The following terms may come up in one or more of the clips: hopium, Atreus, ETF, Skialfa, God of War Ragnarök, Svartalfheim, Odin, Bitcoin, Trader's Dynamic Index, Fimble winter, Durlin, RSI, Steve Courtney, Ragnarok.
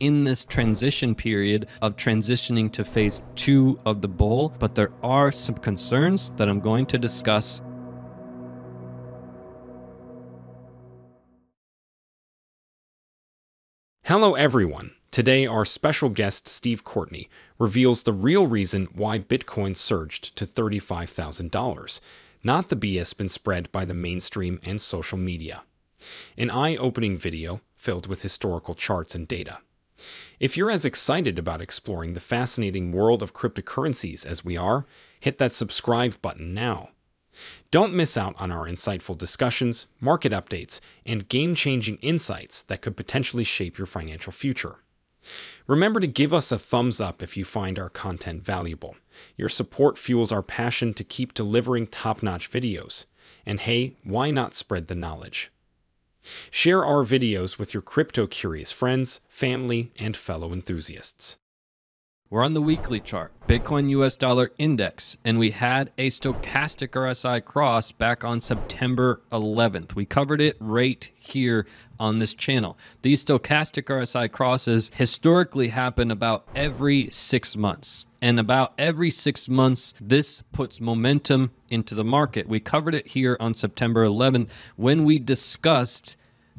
in this transition period of transitioning to phase two of the bull, but there are some concerns that I'm going to discuss. Hello everyone. Today our special guest Steve Courtney reveals the real reason why Bitcoin surged to $35,000, not the BS been spread by the mainstream and social media. An eye-opening video filled with historical charts and data. If you're as excited about exploring the fascinating world of cryptocurrencies as we are, hit that subscribe button now. Don't miss out on our insightful discussions, market updates, and game-changing insights that could potentially shape your financial future. Remember to give us a thumbs up if you find our content valuable. Your support fuels our passion to keep delivering top-notch videos. And hey, why not spread the knowledge? Share our videos with your crypto-curious friends, family, and fellow enthusiasts. We're on the weekly chart, Bitcoin US dollar index, and we had a stochastic RSI cross back on September 11th. We covered it right here on this channel. These stochastic RSI crosses historically happen about every 6 months. And about every 6 months, this puts momentum into the market. We covered it here on September 11th when we discussed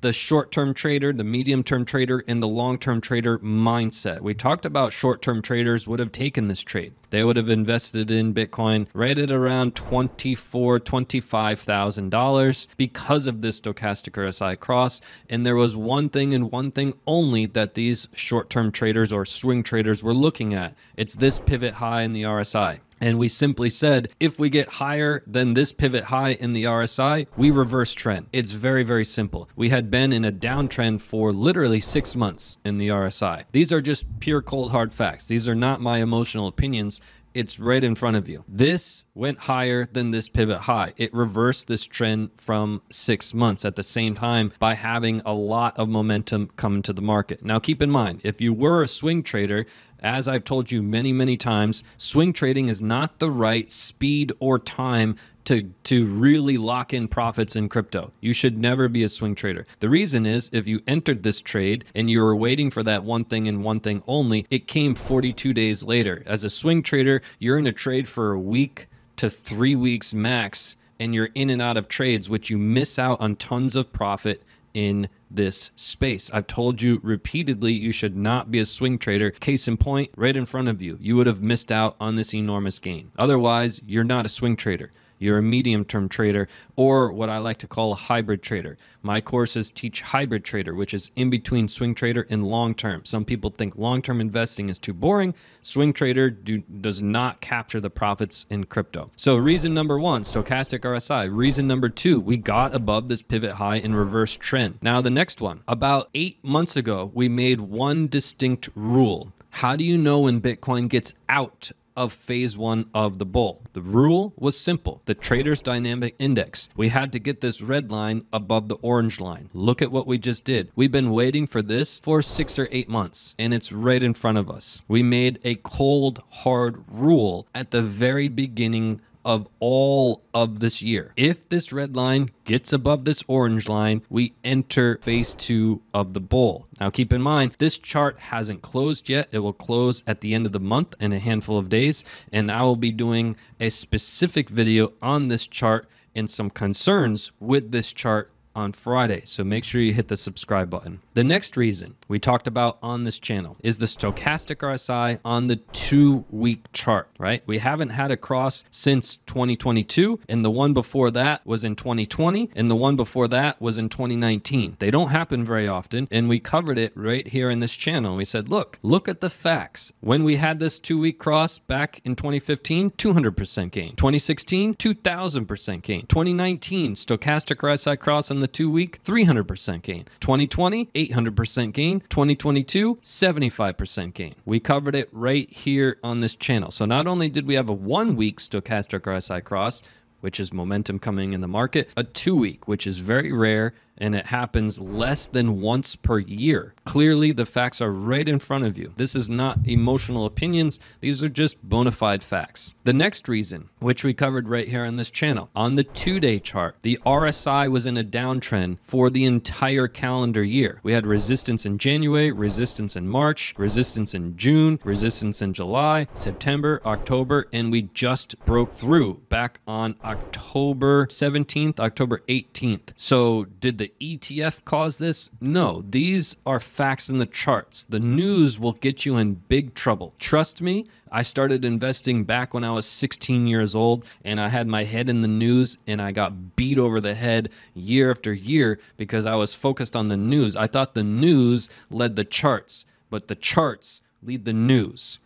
the short-term trader, the medium-term trader, and the long-term trader mindset. We talked about short-term traders would have taken this trade. They would have invested in Bitcoin right at around $24,000, $25,000 because of this stochastic RSI cross. And there was one thing and one thing only that these short-term traders or swing traders were looking at. It's this pivot high in the RSI. And we simply said, if we get higher than this pivot high in the RSI, we reverse trend. It's very, very simple. We had been in a downtrend for literally 6 months in the RSI. These are just pure cold hard facts. These are not my emotional opinions. It's right in front of you. This went higher than this pivot high. It reversed this trend from 6 months at the same time by having a lot of momentum come into the market. Now, keep in mind, if you were a swing trader, as I've told you many, many times, swing trading is not the right speed or time to really lock in profits in crypto. You should never be a swing trader. The reason is if you entered this trade and you were waiting for that one thing and one thing only, it came 42 days later. As a swing trader, you're in a trade for a week to 3 weeks max, and you're in and out of trades, which you miss out on tons of profit in this space. I've told you repeatedly, you should not be a swing trader. Case in point, right in front of you, you would have missed out on this enormous gain. Otherwise, you're not a swing trader. You're a medium-term trader, or what I like to call a hybrid trader. My courses teach hybrid trader, which is in between swing trader and long-term. Some people think long-term investing is too boring. Swing trader does not capture the profits in crypto. So reason number one, stochastic RSI. Reason number two, we got above this pivot high in reverse trend. Now the next one, about 8 months ago, we made one distinct rule. How do you know when Bitcoin gets out of phase one of the bull? The rule was simple, the trader's dynamic index. We had to get this red line above the orange line. Look at what we just did. We've been waiting for this for 6 or 8 months, and it's right in front of us. We made a cold, hard rule at the very beginning of all of this year. If this red line gets above this orange line, we enter phase two of the bull. Now keep in mind, this chart hasn't closed yet. It will close at the end of the month in a handful of days, and I will be doing a specific video on this chart and some concerns with this chart on Friday, so make sure you hit the subscribe button. The next reason we talked about on this channel is the stochastic RSI on the 2 week chart, right? We haven't had a cross since 2022, and the one before that was in 2020, and the one before that was in 2019. They don't happen very often, and we covered it right here in this channel. We said, look at the facts. When we had this 2 week cross back in 2015, 200% gain. 2016, 2,000% gain. 2019, stochastic RSI cross on the 2 week, 300% gain. 2020, 800% gain. 2022, 75% gain. We covered it right here on this channel. So not only did we have a 1 week stochastic RSI cross, which is momentum coming in the market, a 2 week, which is very rare and it happens less than once per year. Clearly, the facts are right in front of you. This is not emotional opinions. These are just bona fide facts. The next reason, which we covered right here on this channel, on the two-day chart, the RSI was in a downtrend for the entire calendar year. We had resistance in January, resistance in March, resistance in June, resistance in July, September, October, and we just broke through back on October 17th, October 18th. So did the ETF cause this? No, these are facts in the charts. The news will get you in big trouble. Trust me, I started investing back when I was 16 years old, and I had my head in the news, and I got beat over the head year after year because I was focused on the news. I thought the news led the charts, but the charts lead the news.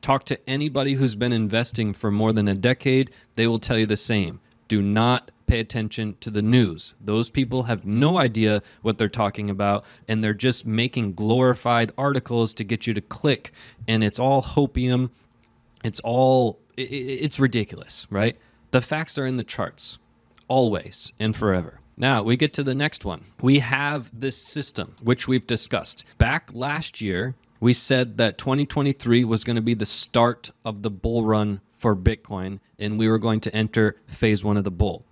Talk to anybody who's been investing for more than a decade. They will tell you the same. Do not pay attention to the news. Those people have no idea what they're talking about, and they're just making glorified articles to get you to click, and it's all hopium. It's ridiculous, right? The facts are in the charts, always and forever. Now, we get to the next one. We have this system, which we've discussed. Back last year, we said that 2023 was going to be the start of the bull run for Bitcoin, and we were going to enter phase one of the bull.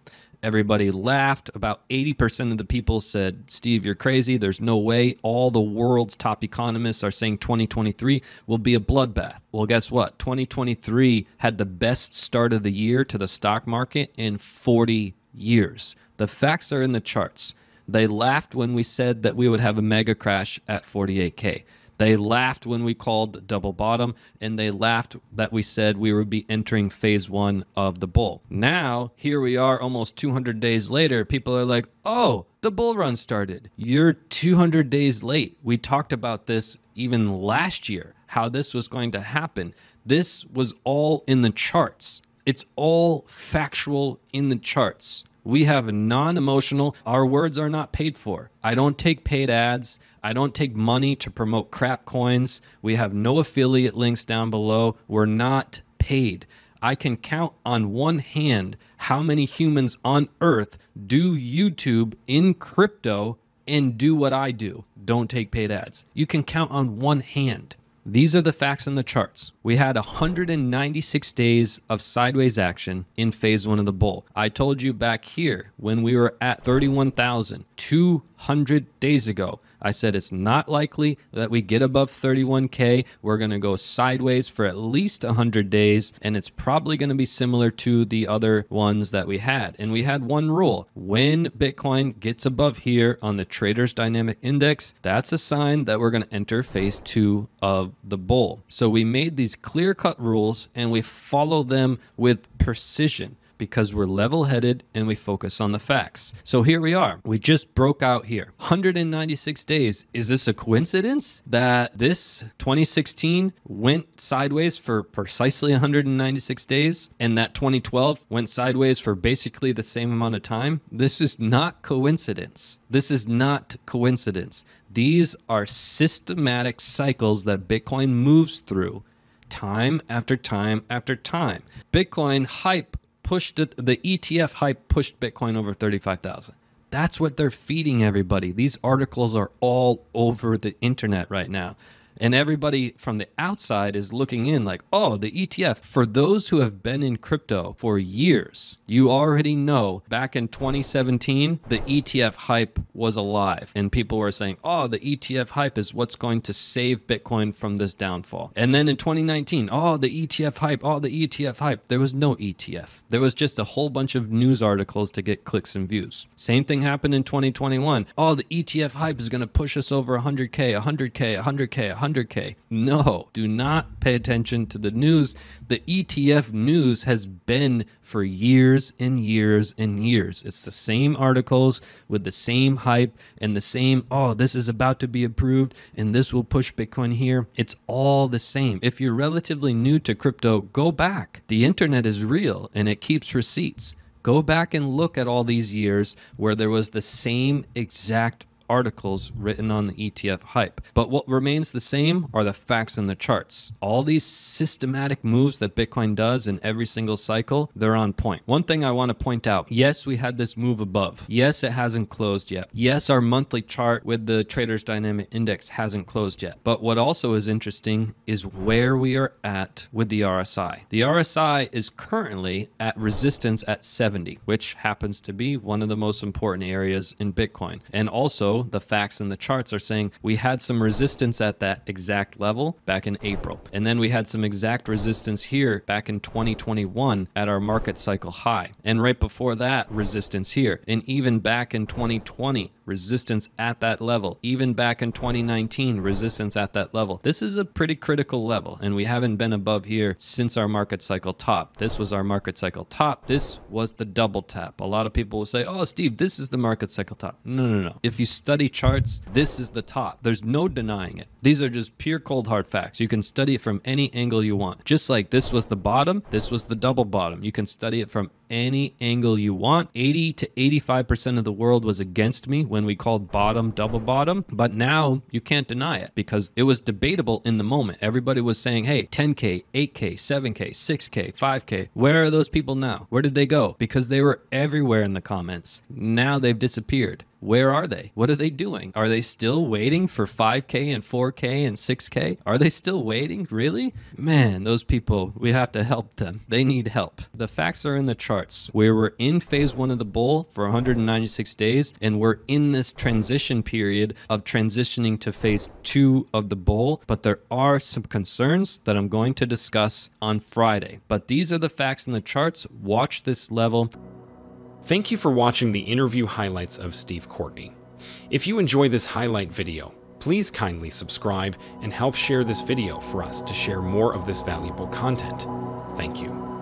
Everybody laughed. About 80% of the people said, Steve, you're crazy. There's no way. All the world's top economists are saying 2023 will be a bloodbath. Well, guess what? 2023 had the best start of the year to the stock market in 40 years. The facts are in the charts. They laughed when we said that we would have a mega crash at 48K. They laughed when we called double bottom, and they laughed that we said we would be entering phase one of the bull. Now, here we are almost 200 days later. People are like, oh, the bull run started. You're 200 days late. We talked about this even last year, how this was going to happen. This was all in the charts. It's all factual in the charts. We have non-emotional. Our words are not paid for. I don't take paid ads. I don't take money to promote crap coins. We have no affiliate links down below. We're not paid. I can count on one hand how many humans on earth do YouTube in crypto and do what I do. Don't take paid ads. You can count on one hand. These are the facts in the charts. We had 196 days of sideways action in phase one of the bull. I told you back here when we were at 31,000 200 days ago, I said it's not likely that we get above 31K. We're going to go sideways for at least 100 days, and it's probably going to be similar to the other ones that we had. And we had one rule. When Bitcoin gets above here on the Trader's Dynamic Index, that's a sign that we're going to enter phase two of the bull. So we made these clear-cut rules, and we follow them with precision, because we're level-headed and we focus on the facts. So here we are. We just broke out here. 196 days. Is this a coincidence that this 2016 went sideways for precisely 196 days and that 2012 went sideways for basically the same amount of time? This is not coincidence. This is not coincidence. These are systematic cycles that Bitcoin moves through time after time after time. Bitcoin hype pushed it, the ETF hype pushed Bitcoin over 35,000. That's what they're feeding everybody. These articles are all over the internet right now. And everybody from the outside is looking in like, oh, the ETF. For those who have been in crypto for years, you already know back in 2017, the ETF hype was alive. And people were saying, oh, the ETF hype is what's going to save Bitcoin from this downfall. And then in 2019, oh, the ETF hype, oh, the ETF hype. There was no ETF. There was just a whole bunch of news articles to get clicks and views. Same thing happened in 2021. Oh, the ETF hype is going to push us over 100K, 100K, 100K, 100K. No, do not pay attention to the news. The ETF news has been for years and years and years. It's the same articles with the same hype and the same, oh, this is about to be approved and this will push Bitcoin here. It's all the same. If you're relatively new to crypto, go back. The internet is real and it keeps receipts. Go back and look at all these years where there was the same exact articles written on the ETF hype. But what remains the same are the facts and the charts. All these systematic moves that Bitcoin does in every single cycle, they're on point. One thing I want to point out, yes, we had this move above. Yes, it hasn't closed yet. Yes, our monthly chart with the Traders Dynamic Index hasn't closed yet. But what also is interesting is where we are at with the RSI. The RSI is currently at resistance at 70, which happens to be one of the most important areas in Bitcoin. And also the facts and the charts are saying we had some resistance at that exact level back in April. And then we had some exact resistance here back in 2021 at our market cycle high. And right before that, resistance here. And even back in 2020, resistance at that level. Even back in 2019, resistance at that level. This is a pretty critical level, and we haven't been above here since our market cycle top. This was our market cycle top. This was the double tap. A lot of people will say, oh, Steve, this is the market cycle top. No, no, no. If you study charts, this is the top. There's no denying it. These are just pure cold hard facts. You can study it from any angle you want. Just like this was the bottom, this was the double bottom. You can study it from any angle you want. 80 to 85% of the world was against me when we called bottom double bottom, but now you can't deny it because it was debatable in the moment. Everybody was saying, hey, 10K, 8K, 7K, 6K, 5K. Where are those people now? Where did they go? Because they were everywhere in the comments. Now they've disappeared. Where are they? What are they doing? Are they still waiting for 5K and 4K and 6K? Are they still waiting? Really? Man, those people, we have to help them. They need help. The facts are in the charts. We were in phase one of the bull for 196 days, and we're in this transition period of transitioning to phase two of the bull, but there are some concerns that I'm going to discuss on Friday. But these are the facts in the charts. Watch this level. Thank you for watching the interview highlights of Steve Courtney. If you enjoy this highlight video, please kindly subscribe and help share this video for us to share more of this valuable content. Thank you.